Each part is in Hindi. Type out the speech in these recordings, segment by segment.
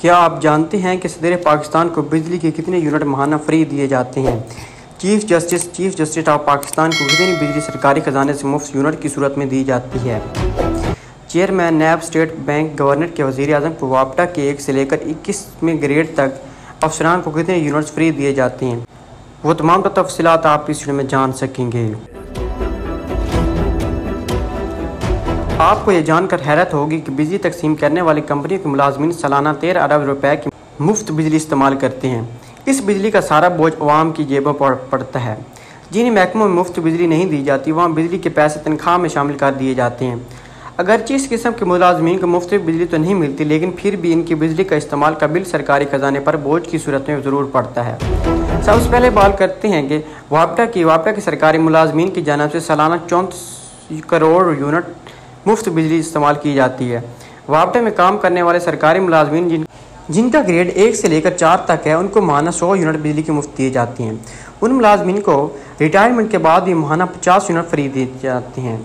क्या आप जानते हैं कि सदर पाकिस्तान को बिजली के कितने यूनिट महाना फ्री दिए जाते हैं? चीफ जस्टिस ऑफ पाकिस्तान को कितनी बिजली सरकारी खजाने से मुफ्त यूनिट की सूरत में दी जाती है? Chairman NAB state bank governor के वज़ीर आज़म को वापडा के 1 से लेकर 21वें ग्रेड तक अफसरान को कितने यूनिट्स फ्री दिए जाते हैं? वो तमाम तफसीलात आप इस वीडियो में जान सकेंगे। आपको ये जानकर हैरत होगी कि बिजली तकसीम करने वाली कंपनियों के मुलाजमीन सालाना 13 अरब रुपए की मुफ्त बिजली इस्तेमाल करते हैं। इस बिजली का सारा बोझ अवाम की जेबों पर पड़ता है। जिन महकमों में मुफ्त बिजली नहीं दी जाती वहाँ बिजली के पैसे तनख्वाह में शामिल कर दिए जाते हैं। अगरचे इस किस्म के मुलाजमीन को मुफ्त बिजली तो नहीं मिलती, लेकिन फिर भी इनकी बिजली का इस्तेमाल का बिल सरकारी खजाने पर बोझ की सूरत में ज़रूर पड़ता है। सबसे पहले बात करते हैं कि वापडा के सरकारी मुलाजमीन की जानिब से सालाना 34 करोड़ यूनिट मुफ्त बिजली इस्तेमाल की जाती है। वापडा में काम करने वाले सरकारी मुलाजमीन जिनका ग्रेड 1 से लेकर 4 तक है, उनको माहाना 100 यूनिट बिजली की मुफ्त दी जाती हैं। उन मुलाजमीन को रिटायरमेंट के बाद भी माहाना 50 यूनिट फ्री दी जाती हैं।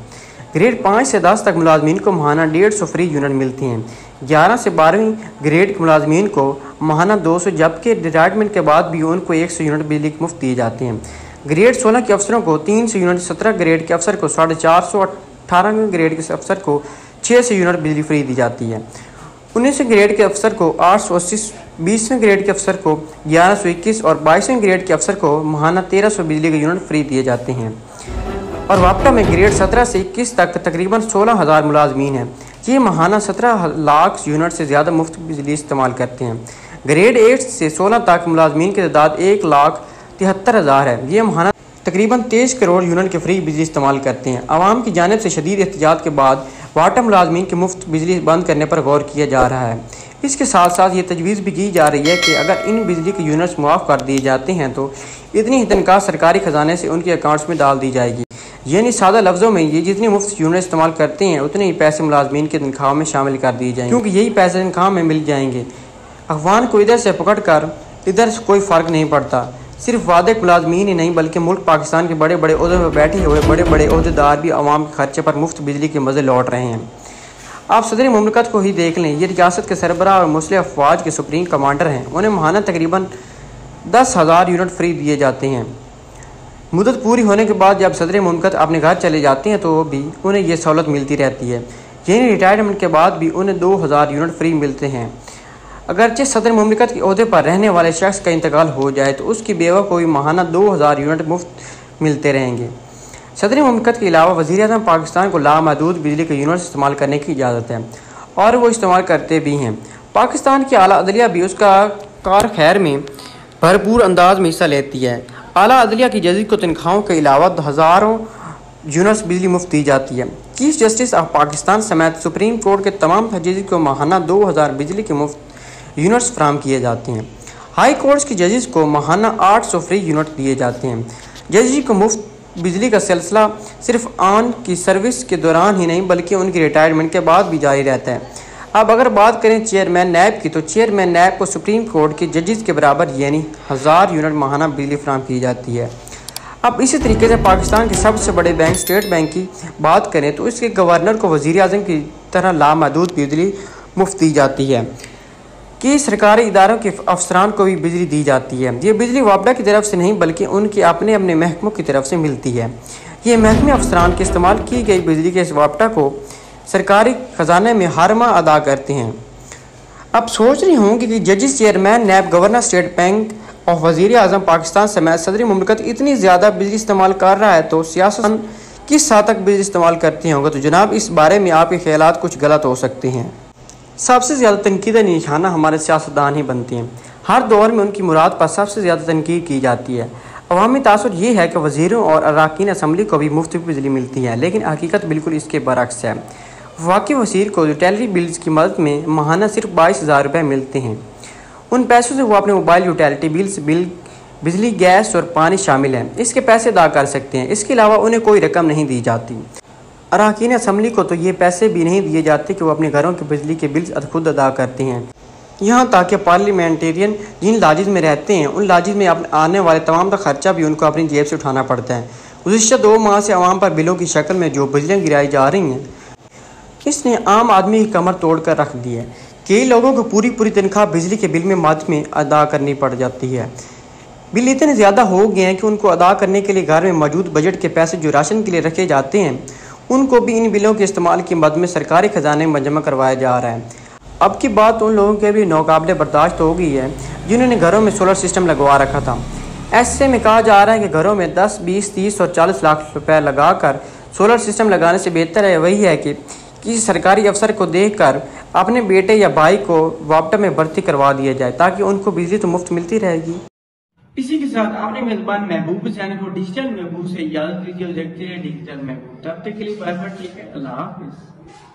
ग्रेड 5 से 10 तक मुलाजमीन को माहाना 150 फ्री यूनिट मिलती हैं। 11 से 12वीं ग्रेड के मुलाजमीन को माहाना 200, जबकि रिटायरमेंट के बाद भी उनको 100 यूनिट बिजली की मुफ्त दी जाती हैं। ग्रेड 16 के अफसरों को 300 यूनिट, 17 ग्रेड के अफसर को 450, 18वें ग्रेड के अफसर को 600 यूनिट बिजली फ्री दी जाती है। 19वें ग्रेड के अफसर को 880, 20वें ग्रेड के अफसर को 1121 और 22वें ग्रेड के अफसर को माहाना 1300 बिजली के यूनिट फ्री दिए जाते हैं। और वापडा में ग्रेड 17 से 21 तक तकरीबन 16,000 मुलाजमीन हैं। ये माहाना 17 लाख यूनिट से ज़्यादा मुफ्त बिजली इस्तेमाल करते हैं। ग्रेड 8 से 16 तक मुलाजमीन की तादाद 1,73,000 है। ये माहाना तकरीबन 23 करोड़ यूनिट के फ्री बिजली इस्तेमाल करते हैं। आवाम की जानिब से शदीद एहतजाज के बाद वापडा मुलाजमीन की मुफ्त बिजली बंद करने पर गौर किया जा रहा है। इसके साथ साथ ये तजवीज़ भी की जा रही है कि अगर इन बिजली के यूनिट्स मुआफ़ कर दिए जाते हैं तो इतनी ही तनख्वाह सरकारी खजाने से उनके अकाउंट्स में डाल दी जाएगी। यानी सादा लफ्ज़ों में ये जितनी मुफ्त यूनिट इस्तेमाल करते हैं उतने ही पैसे मुलाजमीन की तनख्वाह में शामिल कर दिए जाएंगे, क्योंकि यही पैसे तनख्वाह में मिल जाएंगे। अफवान को इधर से पकड़ कर इधर से कोई फ़र्क नहीं पड़ता। सिर्फ वादे मुलाजमीन ही नहीं बल्कि मुल्क पाकिस्तान के बड़े बड़े ओहदे पर बैठे हुए बड़े बड़े ओहदेदार भी आवाम के खर्चे पर मुफ्त बिजली के मज़े लौट रहे हैं। आप सदर मुमलिकत को ही देख लें, ये रियासत के सरबराह और मुस्लिम अफवाज के सुप्रीम कमांडर हैं। उन्हें माहाना तकरीबन 10,000 यूनिट फ्री दिए जाते हैं। मुदत पूरी होने के बाद जब सदर मुमलिकत अपने घर चले जाते हैं तो भी उन्हें यह सहूलत मिलती रहती है। यानी रिटायरमेंट के बाद भी उन्हें 2,000 यूनिट फ्री मिलते हैं। अगरचे सदर मुमलिकत के ओहदे पर रहने वाले शख्स का इंतकाल हो जाए तो उसकी बेवा को भी माहाना 2,000 यूनिट मुफ्त मिलते रहेंगे। सदर मुमलिकत के अलावा वज़ीर-ए-आज़म पाकिस्तान को लामहदूद बिजली के यूनिट्स इस्तेमाल करने की इजाज़त है और वो इस्तेमाल करते भी हैं। पाकिस्तान की आला अदलिया भी उसका कार खैर में भरपूर अंदाज में हिस्सा लेती है। आला अदलिया की जजीद को तनख्वाहों के अलावा हज़ारों यूनिट्स बिजली मुफ्त दी जाती है। चीफ जस्टिस ऑफ पाकिस्तान समेत सुप्रीम कोर्ट के तमाम जजेस को माहाना 2,000 बिजली के मुफ्त यूनिट्स फ्राहम किए जाते हैं। हाई कोर्ट्स के जजेस को माहाना 800 फ्री यूनिट दिए जाते हैं। जजेस को मुफ्त बिजली का सिलसिला सिर्फ आन की सर्विस के दौरान ही नहीं बल्कि उनकी रिटायरमेंट के बाद भी जारी रहता है। अब अगर बात करें चेयरमैन नैब की, तो चेयरमैन नैब को सुप्रीम कोर्ट के जजेस के बराबर यानी 1,000 यूनिट माहाना बिजली फ्राहम की जाती है। अब इसी तरीके से पाकिस्तान के सबसे बड़े बैंक स्टेट बैंक की बात करें तो इसके गवर्नर को वज़ीर-ए-आज़म की तरह लामहदूद बिजली मुफ्त दी जाती है कि सरकारी इदारों के अफसरान को भी बिजली दी जाती है। ये बिजली वापडा की तरफ से नहीं बल्कि उनके अपने अपने महकमों की तरफ से मिलती है। ये महकमे अफसरान के इस्तेमाल की गई बिजली के इस वापडा को सरकारी खजाने में हर माह अदा करते हैं। अब सोच रही होंगी कि जजेस, chairman NAB, governor state bank और वज़ीर आज़म पाकिस्तान समेत सदर मुमलिकत इतनी ज़्यादा बिजली इस्तेमाल कर रहा है तो सियासतदान किस हद तक बिजली इस्तेमाल करते होंगे। तो जनाब, इस बारे में आपके ख्यालात कुछ गलत हो सकते हैं। सबसे ज़्यादा तनकीद निशाना हमारे सियासतदान ही बनते हैं। हर दौर में उनकी मुराद पर सबसे ज़्यादा तनकीद की जाती है। अवामी तासुर ये है कि वज़ीरों और अरकान असम्बली को भी मुफ्त बिजली मिलती है, लेकिन हकीकत बिल्कुल इसके बरक्स है। वाकई वज़ीर को यूटिलिटी बिल्स की मदद में माहाना सिर्फ 22,000 रुपये मिलते हैं। उन पैसों से वो अपने मोबाइल यूटिलिटी बिल्स, बिजली, गैस और पानी शामिल हैं, इसके पैसे अदा कर सकते हैं। इसके अलावा उन्हें कोई रकम नहीं दी जाती। अरकान असम्बली को तो ये पैसे भी नहीं दिए जाते कि वो अपने घरों के बिजली के बिल्स खुद अदा करते हैं। यहाँ तक कि पार्लियामेंटेरियन जिन लाजिज में रहते हैं उन लाजिज में आने वाले तमाम का खर्चा भी उनको अपनी जेब से उठाना पड़ता है। गुज़िश्ता 2 माह से आवाम पर बिलों की शक्ल में जो बिजलियाँ गिराई जा रही हैं, इसने आम आदमी की कमर तोड़ कर रख दी है। कई लोगों को पूरी पूरी तनख्वाह बिजली के बिल में माह में अदा करनी पड़ जाती है। बिल इतने ज़्यादा हो गए हैं कि उनको अदा करने के लिए घर में मौजूद बजट के पैसे जो राशन के लिए रखे जाते हैं उनको भी इन बिलों के इस्तेमाल की मद में सरकारी खजाने में जमा करवाया जा रहा है। अब की बात उन लोगों के भी नाकाबिले बर्दाश्त हो गई है जिन्होंने घरों में सोलर सिस्टम लगवा रखा था। ऐसे में कहा जा रहा है कि घरों में 10, 20, 30 और 40 लाख रुपए लगाकर सोलर सिस्टम लगाने से बेहतर है वही है कि किसी सरकारी अफसर को देखकर अपने बेटे या भाई को वापटा में भर्ती करवा दिया जाए ताकि उनको बिजली तो मुफ्त मिलती रहेगी। इसी के साथ आपने मेजबान महबूब चैनल को डिजिटल महबूब से याद कीजिए। देखते हैं डिजिटल महबूब, तब तक के लिए बाय बाय, ठीक है, अल्लाह हाफिज़।